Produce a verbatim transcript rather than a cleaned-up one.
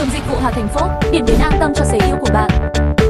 Sưởng dịch vụ Hà Thành Ford, điểm đến an tâm cho xe yêu của bạn.